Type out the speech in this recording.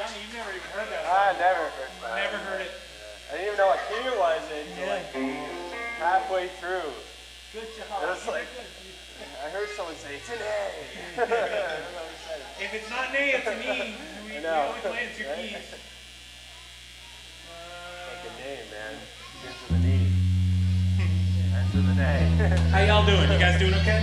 Johnny, you've never even heard that song. I never heard that. Never heard it. I didn't even know what key it was until like halfway through. Good job. It was like, I heard someone say, it's an A. If it's not an A, it's an E. We only play in two keys. It's like a name, man. Ends with an E. Ends with an A. How y'all doing? You guys doing okay?